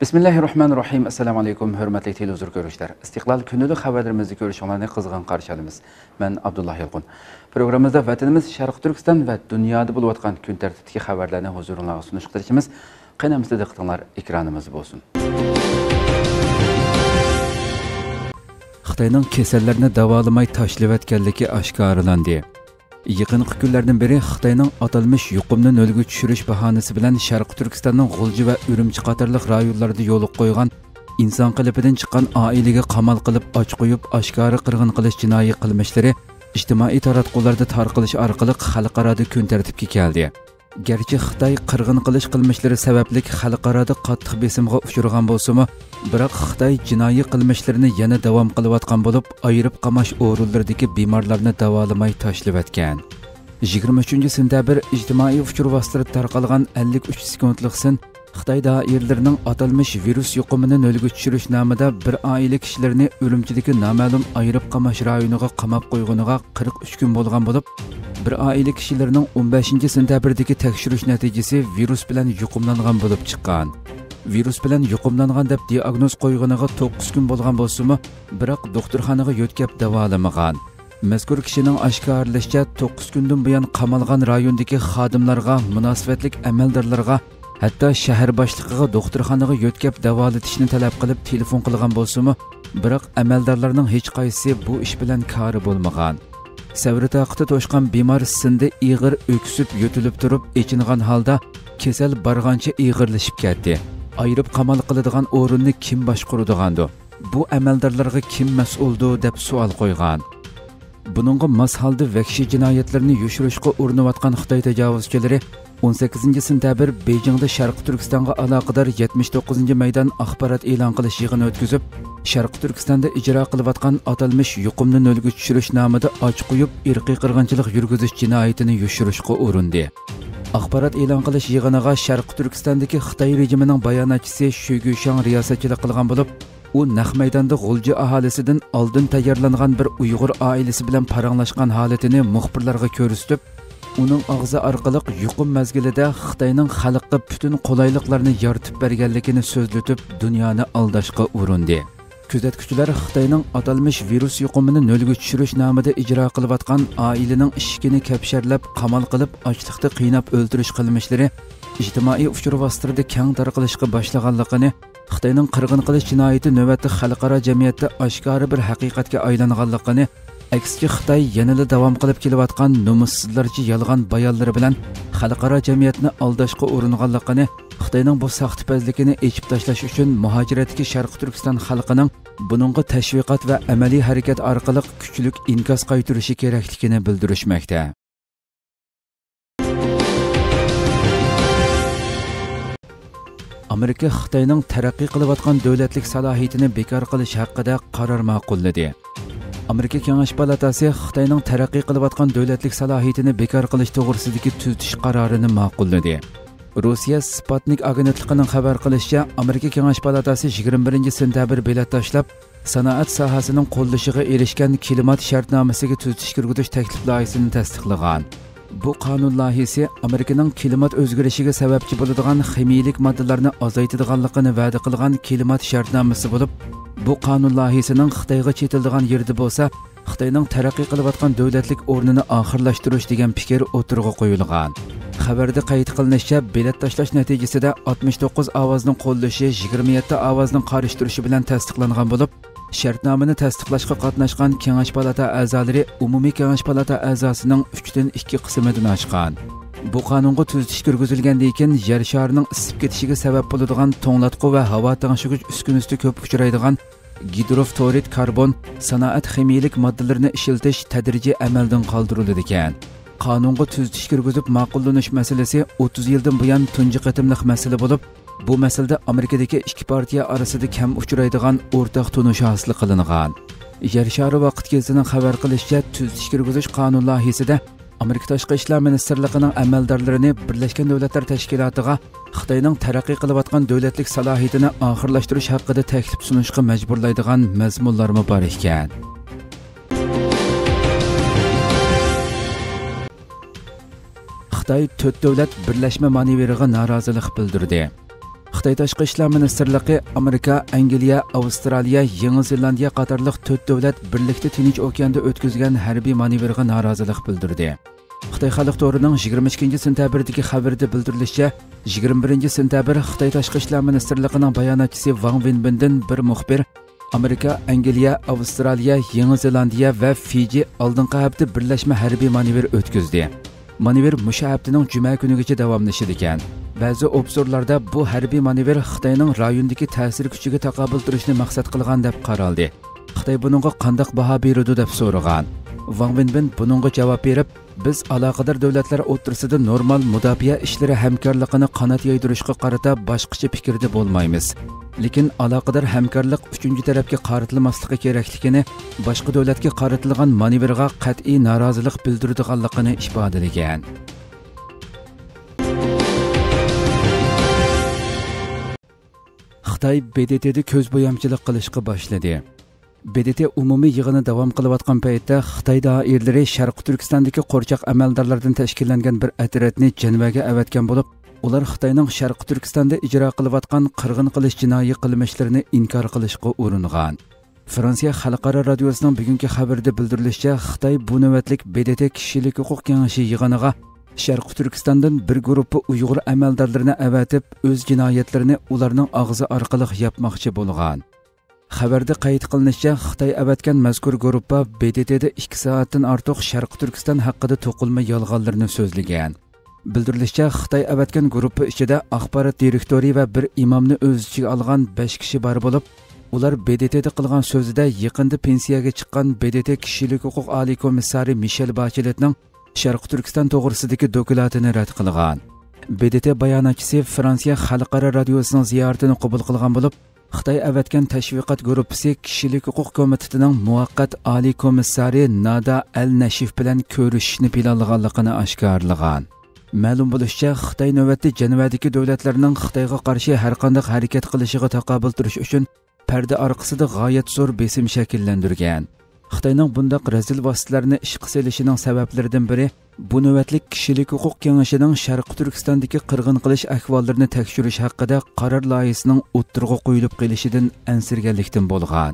Bismillahirrahmanirrahim. Assalamu alaikum. Hürmetli televizyon görüşler. İstiqlal günlük haberlerimizi görüşenlerine kızgın karşılayız. Ben Abdullah Yılgın. Programımızda vatanımız Şarkı Türkistan ve dünyada bulunan gün tertipteki haberlerine huzuruna sunuş kılışımız. Kıynamızda dıktanlar ekranımız olsun. Xitayning kesellerini davalamay tashlab etganligi aşkarlandı. Yaqin günlerden beri Xitayning atalmış yuqumni o'lga tushirish bahonasi bilan Sharq Turkistonning G'ulji va Urumchi qatorliq rayonlarida yo'l qo'ygan inson qilipidan chiqqan oilaga qamal qilib och qo'yib aşkari qirg'in qilish jinoiy qilmishlari ijtimoiy taratqularda tarqilish orqali xalqarada kun tartibga keldi. Gerçi Xitay qirg'in qilish qilmishlari sababli xalqarada qattiq besimga uchragan bo'lsa-mu, biroq Xitay jinoiy qilmishlarini yana davom qilayotgan bo'lib, ayirib qamash o'rinlaridagi bemorlarni davolamay tashlab etgan. 23-sentabr ijtimoiy uchur vositasida tarqalgan 53 sekundlik sin Xitay doiralarining atalmış virus yuqumini o'lga tushirish nomida bir oila kishilarini o'limchidagi noma'lum ayirib qamash rayoniga qamab qo'yguniga 43 kun bo'lgan bo'lib, bir aile kişilerinin 15-sentabirdeki tekşürüş neticesi virüs bilen yuqumlanğan bulup çıkan. Virüs bilen yuqumlanğan deb diagnoz koyğanağa 9 gün bolğan bolsumu, bırak doktorxanağa yötkep davalamağan. Mezkur kişinin aşkarlaşça 9 gündün buyan qamalğan rayondaki xadimlarga, münasibetlik əməldarlarga, hatta şehir başlıqıga doktorxanağa yötkep davalatishni talab qilib telefon qilğan bolsumu, bırak əməldarlarının hiç qaysi bu iş bilen karı bolmağan. Səvrəti axtı toşqan bemar sindi iğir öksüb yötülüb durub ekinğan halda kesel barğança iğirləşib getdi. Ayırıb qamal qılıdığan orunni kim başqurudığandı? Bu əməldarlarğa kim məsuldu deyə sual qoyğan. Bununğa mas halda vəhşi cinayətlərini yoşuruşqa urunatqan Xitay təcavüzçiləri 18-sentabr Beyjingdə Şərqi Türkistanğa əlaqədar 79-cu meydan axbarat elan qilish yığını ötküzüb, Şərqi Türkistanda icra qılıyatqan atalmış yuqumni nölgə tushirish namida och qo'yib irqiy qirg'inchilik yurgizish jinoyatini yoshirishga urindi. Axbarat e'lon qilish yig'iniga Şərqi Türkistandagi Xitoy rejimining bayonotchisi Shugushang riyosatchilik qilgan bo'lib, u naq maydonda G'ulji aholisidan oldin tayyorlangan bir Uyg'ur oilasi bilan paranglashgan holatini muxbirlarga ko'rsatib, uning og'zi orqali yuqum mazgilida Xitoyning xalqqa butun qulayliklarni yaratib berganligini so'zlatib, dunyoni aldashga urindi. Kuzatuvchilar Xitoyning atalmış virus yuqumini nölgə tushirish nomida ijro qilayotgan oilaning ishkini kapsharlab, qamal qilib, ochliqda qiynab o'ldirish qilmishlari ijtimoiy uchur vositasida keng tarqalishga boshlaganligini, Xitoyning qirg'in qilish jinoyati navbatda xalqaro jamiyatda oshkora bir haqiqatga aylanganligini, aksiga Xitoy yanada davom qilib kelayotgan nomussizlarcha yolg'on bayonlari bilan xalqaro jamiyatni aldashga uringanligini, Xitoyning bu saxtipazligini echib tashlash uchun muhojiratdagi Sharq Turkiston xalqining buningga tashviqot va amaliy harakat orqali kuchlik inkas qaytarishi kerakligini bildirishmoqda. Amerika Xitoyning taraqqiy qilayotgan davlatlik salohiyatini bekor qilish haqida qaror ma'qulladi. Amerika Kengash palatasi Xitoyning taraqqiy qilayotgan davlatlik salohiyatini bekor qilish to'g'risidagi tuzatish qarorini ma'qulladi. Rusiya Sputnik agentligining xabar qilishicha, Amerika Kengash palatasi 21-sentabr bilan tashlab, sanoat sohasining qo'llashiga erishgan klimat shartnomasiga tuzatish kiritish taklif loyihasini tasdiqlagan. Bu qonun loyihasi Amerikaning klimat o'zgarishiga sababchi bo'ladigan ximiyalik moddalarni azaytadiganligini va'da qilgan klimat shartnomasi bo'lib, bu qonun loyihasining Xitoyga chetiladigan yerda bo'lsa, Xitoyning taraqqiy qilayotgan davlatlik o'rnini oxirlashtirish degan fikr o'tirg'a qo'yilgan. Xabarda qayd qilinishicha, bilet tashlash natijasida 69 ovozning qo'llashi 27 ovozning qarshi turishi bilan tasdiqlangan bo'lib, shartnomani tasdiqlashga qatnashgan Kengash palata a'zolari umumiy Kengash palata a'zosining 3-2 qismidan oshgan. Bu qonunga tuzatish kirgizilgandan keyin yer sharining isib ketishiga sabab bo'ladigan to'nglatqu va havo tashuvchi uskunasi ko'p uchraydigan gidroftorit karbon sanoat ximiyalik moddalarini ishiltish tadrijiy amaldan qoldiriladi ekan. Qonunga tuzatish kirgizib ma'qullanish masalasi 30 yildan buyon tunji qatimliq masala bo'lib, bu masalada Amerikadagi ikki partiya orasida kam uchraydigan o'rtaq tunish hosil qilingan. Yer shari vaqt gazetasining xabar qilishicha, tuzatish kirgizish qonun loyihasida Amerika Tashqi ishlar ministrligining amaldorlarini Birlashgan Davlatlar Tashkilotiga Xitoyning taraqqiy qilayotgan davlatlik salohiyatini oxirlashtirish haqida taklif sunishga majburlaydigan mazmunlar bor ekan. Xitoy 4 davlat birlashma manevriga norozilik bildirdi. Xitay Tashqi ishlar ministerligi Amerika, Angliya, Avstraliya, Yangi Zelandiya qatorliq 4 davlat birlikda Tinch okeanda o'tkazgan harbiy manevrga norozilik bildirdi. Xitay xalq to'rining 22-sentabrdagi xabarda bildirilishicha, 21-sentabr Xitay Tashqi ishlar ministerligining bayonotchisi Wang Wenbindan bir muxbir Amerika, Angliya, Avstraliya, Yangi Zelandiya va Fiji oldingi hafta birlashma harbiy manevr o'tkazdi. Manevr musha haftaning juma kunigacha davomlashadi ekan. Ba'zi obzorlarda bu harbiy manevr Xitoyning rayondagi ta'sir kuchiga taqobil turishni maqsad qilgan deb qaraldi. Xitoy buningga qanday baho beradi deb so'ragan. Wang Wenbin buningga javob berib, biz aloqador davlatlar o'rtasida normal mudofaa ishlari hamkorligini qanot yoydirishga qarata boshqacha fikrda bo'lmaymiz. Lekin aloqador hamkorlik üçüncü tarafga qaratilmasligi kerakligini, boshqa davlatga qaratilgan manevrga qat'iy norozilik bildiradiganligini ifodalagan. Xitoy BDT'da ko'zbo'yamchilik qilishga boshladi. BDT umumiy yig'ini davom qilayotgan paytda Xitoy doiralari Sharq Turkistondagi qo'rchoq amaldorlardan tashkillangan bir otryadni Jenvaga avatgan bo'lib, ular Xitoyning Sharq Turkistonda ijro qilayotgan qirg'in qilish jinoiy qilmishlarini inkor qilishga uringan. Fransiya xalqaro radiosining bugungi xabarida bildirilishicha, Xitoy bu navbatlik BDT kishilik huquq kengashi yig'iniga Sharq Turkistondan bir guruhi Uyg'ur amaldorlarini avatib, o'z jinoyatlarini ularning og'zi orqali yapmoqchi bo'lgan. Xabarda qayd qilinishicha, Xitoy avatgan mazkur guruhi BDT'da 2 soatdan ortiq Sharq Turkiston haqida to'qilma yolg'onlarni so'zlagan. Bildirilishicha, Xitoy avatgan guruhi ichida axborot direktori va bir imomni o'z ichiga olgan 5 kishi bor bo'lib, ular BDT'da qilgan so'zida yaqinda pensiyaga chiqqan BDT kishilik huquq oliy komissari Mishel Bacheletning Sharq Turkiston to'g'risidagi dokumentini rad qilgan. BDT bayonotchisi Fransiya xalqaro radiosining ziyoratini qabul qilgan bo'lib, Xitoy avatgan tashviqot guruhi kishilik huquq komitetining muvaqqat oliy komissari Nada Al-Nashif bilan ko'rishishni planlaganligini oshkorlagan. Ma'lum bo'lishicha, Xitoy navbatda Jenevadagi davlatlarning Xitoyga qarshi har qanday harakat qilishiga taqobil turish uchun parda orqasida g'oyat zo'r besim shakllantirgan. Xitoyning bundaq razil vositalarini ishga solishining sabablaridan biri bu navbatlik kishilik huquq kengashining Sharq Turkistondagi qirg'in qilish ahvollarini tekshirish haqida qaror loyihasining o'ttirg'i qo'yilib kelishidan ansirganlikdan bo'lgan.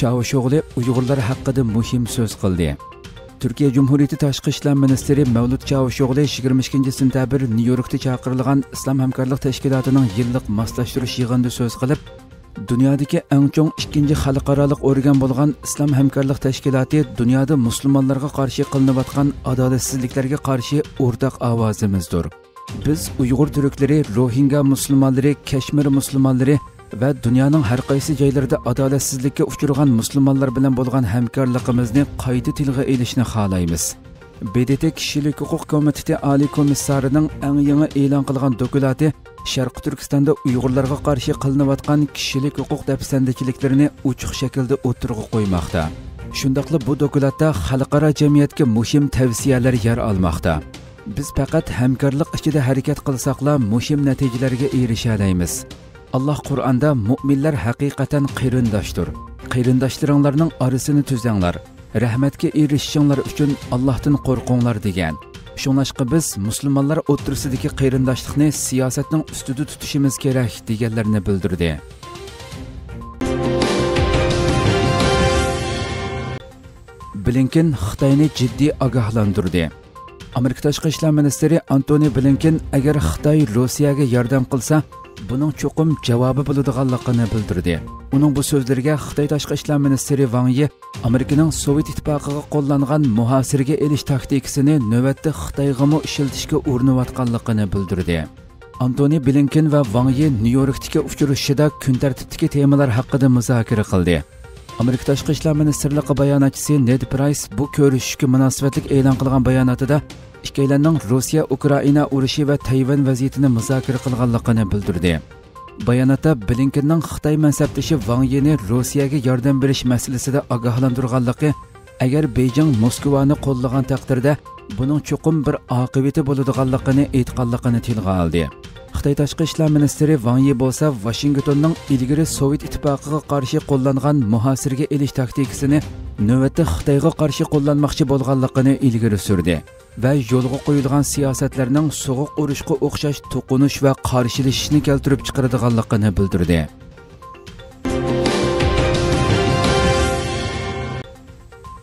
Çavuşoğlu Uyg'urlar haqida muhim so'z qildi. Türkiye Cumhuriyeti Tashqi ishlar ministri Mevlut Çavuşoğlu 22-sentabr Nyu-Yorkda chaqirilgan İslam Hamkorlik Tashkilotining yillik moslashtirish yig'inida so'z qilib, dunyodagi eng chong 2-chi xalqaro organ bo'lgan İslam Hamkorlik Tashkiloti dunyoda musulmonlarga qarshi qilinayotgan adolatsizliklarga qarshi o'rtaq ovozimizdir. Biz Uyg'ur turklari, Rohingya musulmonlari, Kashmir musulmonlari va dunyoning har qaysi joylarida adolatsizlikka uchragan musulmonlar bilan bo'lgan hamkorligimizni qayta tilga olishni xohlaymiz. BDT kishilik huquq komiteti oliy komissarining eng yangi e'lon qilgan dokumenti Sharq Turkistonda Uyg'urlarga qarshi qilinayotgan kishilik huquq dafsandichiliklarini ochiq shaklda o'tirg'i qo'ymoqda. Shundaqla bu dokumentda xalqaro jamiyatga muhim tavsiyalar yer olmoqda. Biz faqat hamkorlik ichida harakat qilsaqla muhim natijalarga erisha olamiz. Allah Qur'onda mu'minlar haqiqatan qirindashdir. Qirindashlaringlarning orasini tuzanglar. Rahmatga erishishinglar uchun Allohdan qo'rqinglar degan. Shunlashqa biz musulmonlar o'tirisidagi qirindashlikni siyosatning ustida tutishimiz kerak deganlarini bildirdi. Blinken Xitoyni jiddiy ogohlantirdi. Amerika Tashqi ishlar ministri Antoni Blinken agar Xitoy Rossiyaga yordam qilsa, bunun çokum cevabı bulduğanlıqını bildirdi. Onun bu sözlerine Xitay Tashqi ishlar ministri Wang Yi Amerikanın Sovet ittifoqiga qo'llangan muhasirga elish taktikasini navbatda Xitoyga ishlatishga urinayotganligini bildirdi. Antoni Blinken ve Wang Yi Nyu-Yorkdagi uchrashuvda kun tartibidagi temalar haqida muzokara qildi. Amerika Tashqi ishlar ministerligi bayonotchisi Ned Price bu ko'rishishga munosabatlik e'lon qilgan bayonotida ikkilanning Rossiya Ukraina urushi va Tayvan vaziyatini muzokara qilganligini bildirdi. Bayonotda Blinkenning Xitoy mansabdoshi Wang Yini Rossiyaga yordam berish masalasida ogohlantirganligi, agar Beijing Moskvani qo'llagan taqdirda buning cho'qim bir oqibati bo'ladiganligini aytganligini tilga oldi. Xitay Tashqi ishlar ministri Wang Yi bo'lsa Washingtonning ilgari Sovet ittifoqiga qarshi qo'llangan muhasirga elish taktikasini navbatda Xitoyga qarshi qo'llanmoqchi bo'lganligini ilgari surdi va yo'lga qo'yilgan siyosatlarning sovuq urushga o'xshash to'qinish va qarshilashishni keltirib chiqaradiganligini bildirdi.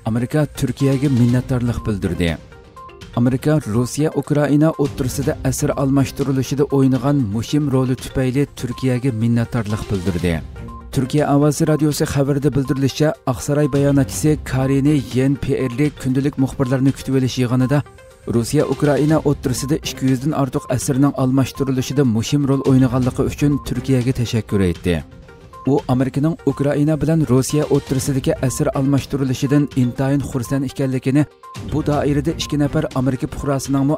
Amerika Turkiyaga minnatdorlik bildirdi. Amerika, Rusiya, Ukrayna o'rtasida asir almashtirilishida o'ynagan muhim roli tufayli Turkiyaga minnatdorlik bildirdi. Türkiye Avaz Radyosu haberde bildirilişçe, Aksaray bayonatchisi Karini YNPR'li kündülük muhbirlerini kütüveliş yığınıda Rusya-Ukrayna o'rtasida 200'den artıq asirning almashtirilishida muhim rol o'ynaganligi uchun Türkiye'ye teşekkür etti. U Amerikanın Ukrayna bilan Rusiya o'rtasidagi asir almashtirilishdan intayin xursand ekanligini, bu doirada 2 nafar Amerika fuqarosining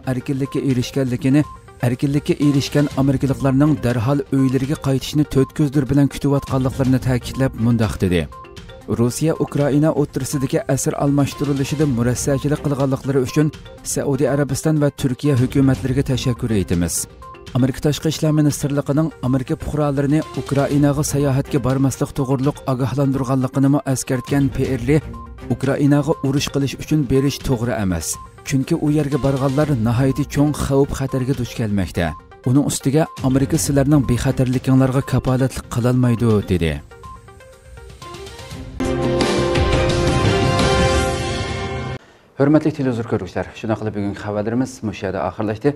erkinlikka erishgan Amerikaliklarning darhol uylariga qaytishni 4 ko'zdir bilan kutayotganliklarini ta'kidlab mundaq dedi. Rusiya Ukrayna o'rtasidagi asir almashtirilishida murassachilik qilganliklari uchun Saudiya Arabiston va Turkiya hukumatlariga tashakkur etamiz. Amerika Tashqi ishlar ministrligining Amerika fuqarolarini Ukrainaga sayohatga bormaslik to'g'riliq ogohlantirganligini eskartgan PRli Ukrainaga urush qilish uchun berish to'g'ri emas. Chunki u yerga borganlar nihoyatda cho'ng xavf-xatarga duch kelmoqda. Uning ustiga Amerika sizlarning bexatarliklaringizga kafolatlik qila olmaydi dedi. Hörmətli televizor görüşlər. Şuna qılıb bugünkü xəbərlərimiz müşahidə axırlaşdı.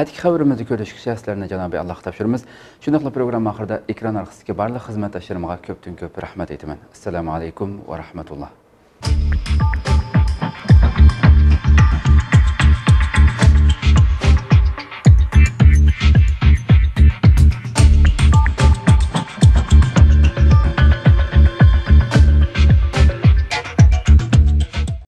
Ətik xəbərimizi görüşkücə sizlərə Cənab-ı Allah təşəkkürümüz. Şuna qılıb proqram axırda ekran arxasındakı barlıq xidmətdaşlarıma köpdən köp rəhmət etmən. Assalamu alaykum və rahmetullah.